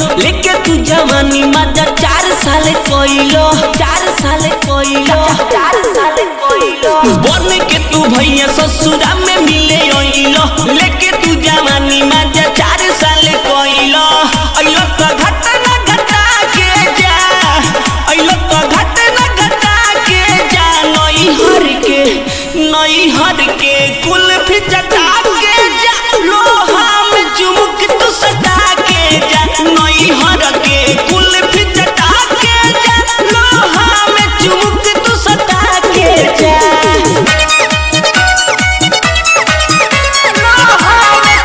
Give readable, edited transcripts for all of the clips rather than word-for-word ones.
लेके तू जवानी मजा 4 साल कोइलो 4 साल कोइलो 4 साल कोइलो बन के तू भैया ससुरा में मिले ओइलो लेके तू जवानी मजा 4 साल कोइलो ओइलो तो घटना घटा के जा ओइलो तो घटना घटा के जा नई हर के कुल फिचटा के जा लोहा में चुमक तू सटा के जा नई हर के कुल फिचटा के जा लोहा में चुमक तू सटा के जा लोहा में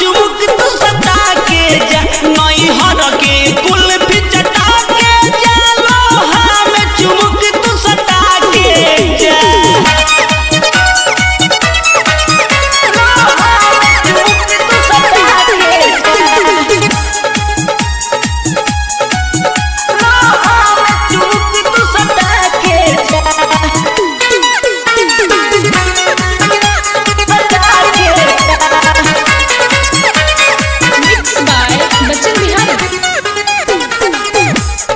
चुमक तू सटा के लोहा में चुमक तू सटा के जा नई हर के कुल्फी चटा के जा लोहा में चुमक तू सटा के जा नई हर के कुल्फी चटा के जा लोहा में चुमक तू सटा के जा लोहा में चुमक तू सटा के जा लोहा में चुमक तू सटा के जा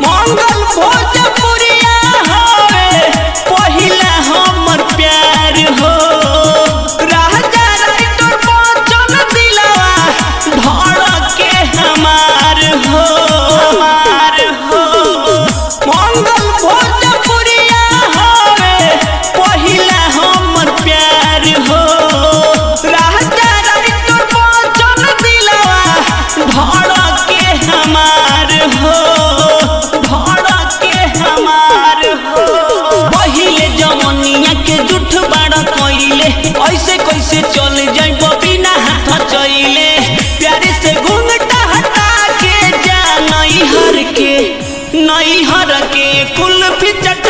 मंगल भोजपुरिया होवे पहिला हमर प्यार हो राजा राइटर बचन दिलवा धड़के हमार हो मंगल भोजपुरिया होवे पहिला हमर प्यार हो राजा राइटर बचन दिलवा धड़के हमार हो ऐसे कैसे चल जाइबो बिना हाथ चले प्यारे से घूंघटा हटा के जा नई हर के कुल्फी चटा